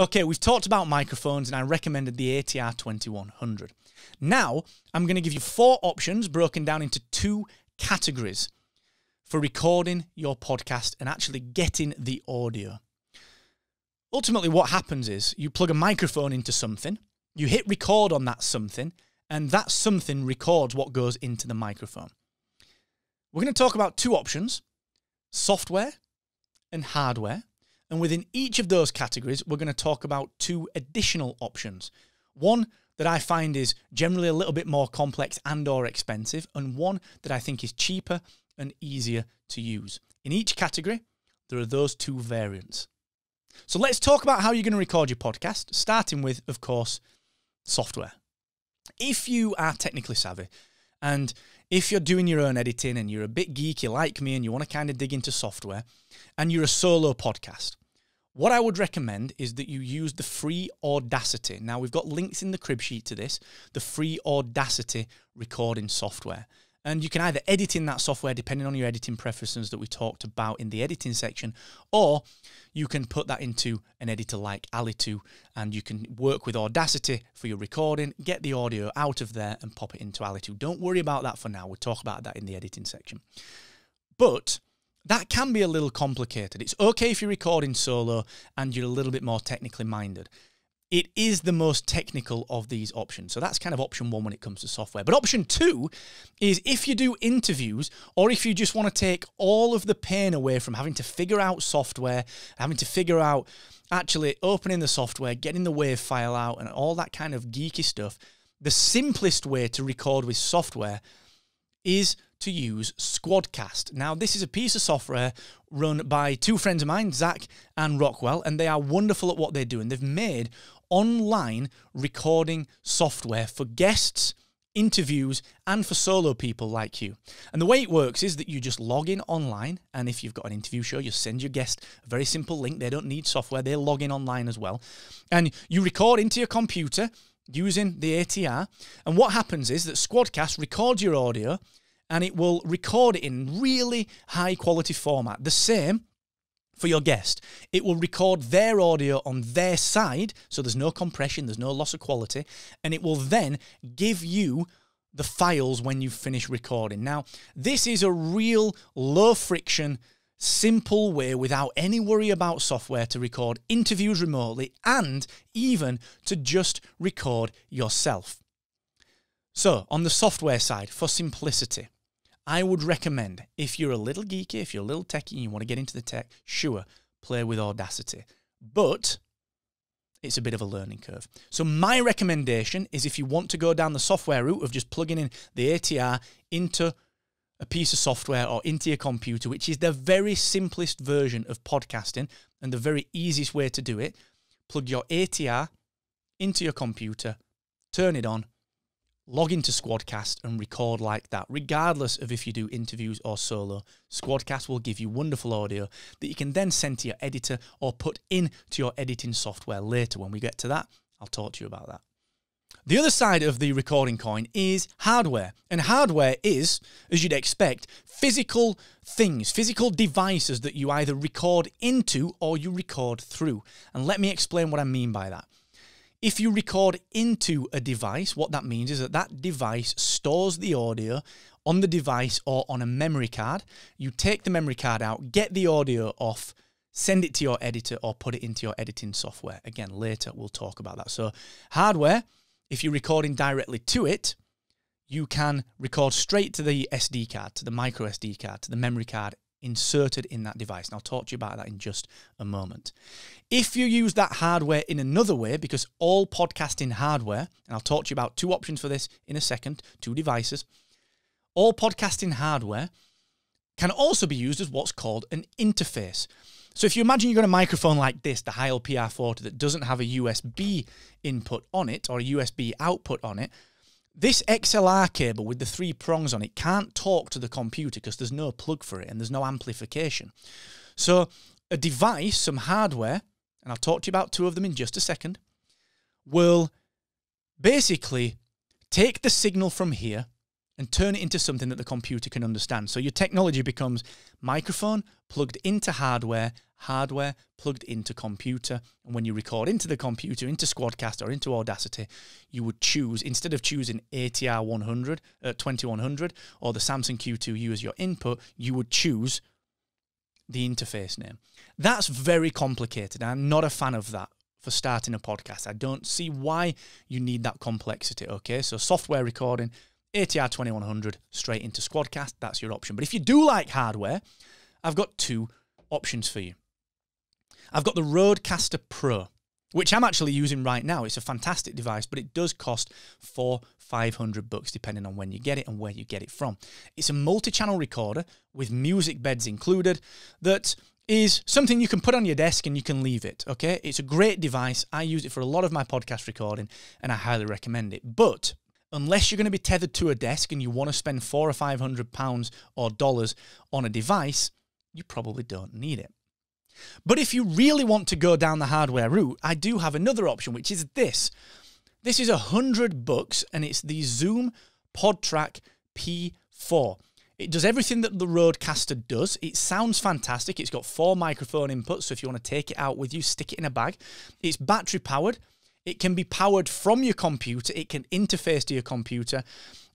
Okay, we've talked about microphones and I recommended the ATR 2100. Now, I'm going to give you four options broken down into two categories for recording your podcast and actually getting the audio. Ultimately, what happens is you plug a microphone into something, you hit record on that something, and that something records what goes into the microphone. We're going to talk about two options, software and hardware. And within each of those categories, we're going to talk about two additional options. One that I find is generally a little bit more complex and/or expensive, and one that I think is cheaper and easier to use. In each category, there are those two variants. So let's talk about how you're going to record your podcast, starting with, of course, software. If you are technically savvy, and if you're doing your own editing and you're a bit geeky like me and you want to kind of dig into software, and you're a solo podcast, what I would recommend is that you use the free Audacity. Now, we've got links in the crib sheet to this, the free Audacity recording software. And you can either edit in that software depending on your editing preferences that we talked about in the editing section, or you can put that into an editor like Ali2 and you can work with Audacity for your recording, get the audio out of there and pop it into Ali2. Don't worry about that for now. We'll talk about that in the editing section. But that can be a little complicated. It's okay if you're recording solo and you're a little bit more technically minded. It is the most technical of these options. So that's kind of option one when it comes to software. But option two is if you do interviews or if you just want to take all of the pain away from having to figure out software, having to figure out actually opening the software, getting the WAV file out and all that kind of geeky stuff, the simplest way to record with software is to use Squadcast. Now, this is a piece of software run by two friends of mine, Zach and Rockwell, and they are wonderful at what they do. And they've made online recording software for guests, interviews, and for solo people like you. And the way it works is that you just log in online, and if you've got an interview show, you send your guest a very simple link. They don't need software. They log in online as well. And you record into your computer using the ATR. And what happens is that Squadcast records your audio, and it will record it in really high quality format. The same for your guest. It will record their audio on their side, so there's no compression, there's no loss of quality, and it will then give you the files when you finish recording. Now, this is a real low friction, simple way without any worry about software to record interviews remotely and even to just record yourself. So, on the software side, for simplicity, I would recommend, if you're a little geeky, if you're a little techie and you want to get into the tech, sure, play with Audacity. But it's a bit of a learning curve. So my recommendation is if you want to go down the software route of just plugging in the ATR into a piece of software or into your computer, which is the very simplest version of podcasting and the very easiest way to do it, plug your ATR into your computer, turn it on, log into Squadcast and record like that. Regardless of if you do interviews or solo, Squadcast will give you wonderful audio that you can then send to your editor or put into your editing software later. When we get to that, I'll talk to you about that. The other side of the recording coin is hardware. And hardware is, as you'd expect, physical things, physical devices that you either record into or you record through. And let me explain what I mean by that. If you record into a device, what that means is that that device stores the audio on the device or on a memory card. You take the memory card out, get the audio off, send it to your editor or put it into your editing software. Again, later we'll talk about that. So hardware, if you're recording directly to it, you can record straight to the SD card, to the micro SD card, to the memory card inserted in that device. And I'll talk to you about that in just a moment. If you use that hardware in another way, because all podcasting hardware, and I'll talk to you about two options for this in a second, two devices, all podcasting hardware can also be used as what's called an interface. So if you imagine you've got a microphone like this, the Heil PR-40 that doesn't have a USB input on it or a USB output on it, this XLR cable with the three prongs on it can't talk to the computer because there's no plug for it and there's no amplification. So a device, some hardware, and I'll talk to you about two of them in just a second, will basically take the signal from here and turn it into something that the computer can understand. So your technology becomes microphone plugged into hardware, hardware plugged into computer. And when you record into the computer, into Squadcast or into Audacity, you would choose, instead of choosing ATR 2100 or the Samson Q2U as your input, you would choose the interface name. That's very complicated. I'm not a fan of that for starting a podcast. I don't see why you need that complexity, okay? So software recording, ATR 2100, straight into Squadcast, that's your option. But if you do like hardware, I've got two options for you. I've got the RØDECaster Pro, which I'm actually using right now. It's a fantastic device, but it does cost $400 to $500 depending on when you get it and where you get it from. It's a multi-channel recorder with music beds included that is something you can put on your desk and you can leave it, okay? It's a great device. I use it for a lot of my podcast recording and I highly recommend it. But unless you're going to be tethered to a desk and you want to spend £400 or $500 or dollars on a device, you probably don't need it. But if you really want to go down the hardware route, I do have another option, which is this. This is $100 and it's the Zoom Podtrak P4. It does everything that the RØDECaster does. It sounds fantastic. It's got 4 microphone inputs, so if you want to take it out with you, stick it in a bag. It's battery powered. It can be powered from your computer. It can interface to your computer.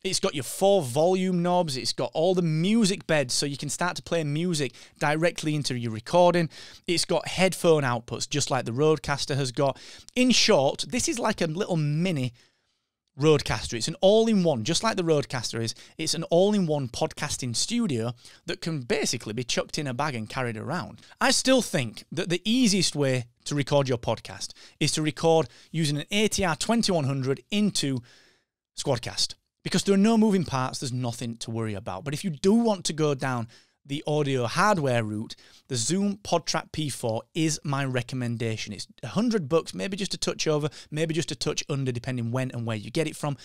It's got your 4 volume knobs. It's got all the music beds, so you can start to play music directly into your recording. It's got headphone outputs, just like the RØDECaster has got. In short, this is like a little mini RØDECaster. It's an all-in-one, just like the RØDECaster is. It's an all-in-one podcasting studio that can basically be chucked in a bag and carried around. I still think that the easiest way to record your podcast is to record using an ATR 2100 into Squadcast, because there are no moving parts, there's nothing to worry about. But if you do want to go down the audio hardware route, the Zoom Podtrak P4 is my recommendation. It's $100, maybe just a touch over, maybe just a touch under, depending when and where you get it from.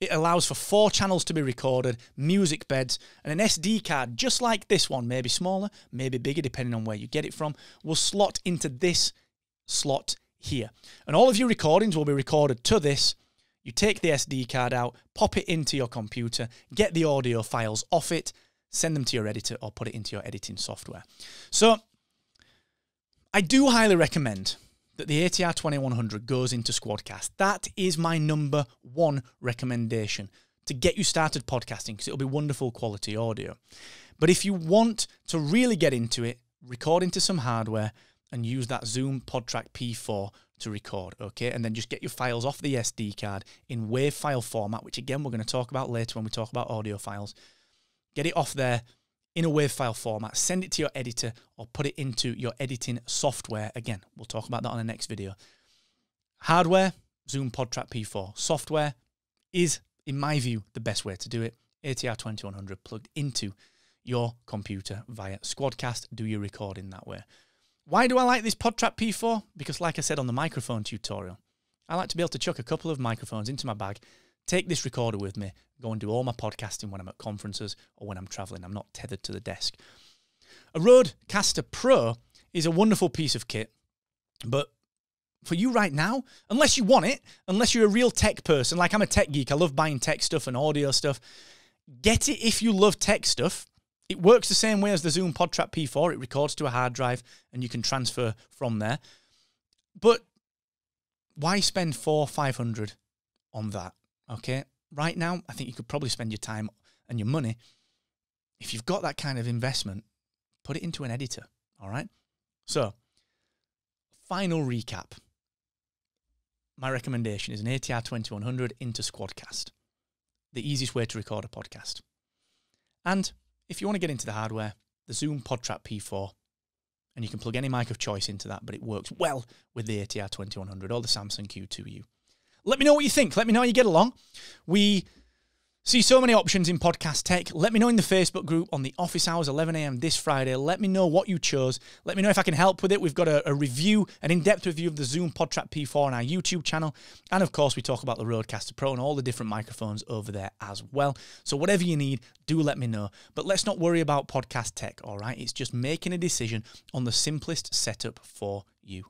It allows for 4 channels to be recorded, music beds, and an SD card just like this one, maybe smaller, maybe bigger, depending on where you get it from, will slot into this slot here. And all of your recordings will be recorded to this. You take the SD card out, pop it into your computer, get the audio files off it, send them to your editor or put it into your editing software. So I do highly recommend that the ATR 2100 goes into Squadcast. That is my #1 recommendation to get you started podcasting, because it'll be wonderful quality audio. But if you want to really get into it, record into some hardware and use that Zoom Podtrak P4 to record, okay? And then just get your files off the SD card in WAV file format, which again, we're going to talk about later when we talk about audio files. Get it off there in a WAV file format, send it to your editor or put it into your editing software. Again, we'll talk about that on the next video. Hardware, Zoom Podtrak P4. Software is, in my view, the best way to do it. ATR 2100 plugged into your computer via Squadcast. Do your recording that way. Why do I like this Podtrak P4? Because like I said on the microphone tutorial, I like to be able to chuck a couple of microphones into my bag, take this recorder with me, go and do all my podcasting when I'm at conferences or when I'm traveling. I'm not tethered to the desk. A RØDECaster Pro is a wonderful piece of kit, but for you right now, unless you want it, unless you're a real tech person, like I'm a tech geek, I love buying tech stuff and audio stuff. Get it if you love tech stuff. It works the same way as the Zoom Podtrak P4. It records to a hard drive and you can transfer from there. But why spend $400 or $500 on that? Okay, right now, I think you could probably spend your time and your money. If you've got that kind of investment, put it into an editor, all right? So, final recap. My recommendation is an ATR 2100 into Squadcast, the easiest way to record a podcast. And if you want to get into the hardware, the Zoom Podtrak P4, and you can plug any mic of choice into that, but it works well with the ATR 2100 or the Samson Q2U. Let me know what you think. Let me know how you get along. We see so many options in podcast tech. Let me know in the Facebook group on the office hours, 11 a.m. this Friday. Let me know what you chose. Let me know if I can help with it. We've got a review, an in-depth review of the Zoom Podtrak P4 on our YouTube channel. And of course, we talk about the RØDECaster Pro and all the different microphones over there as well. So whatever you need, do let me know. But let's not worry about podcast tech, all right? It's just making a decision on the simplest setup for you.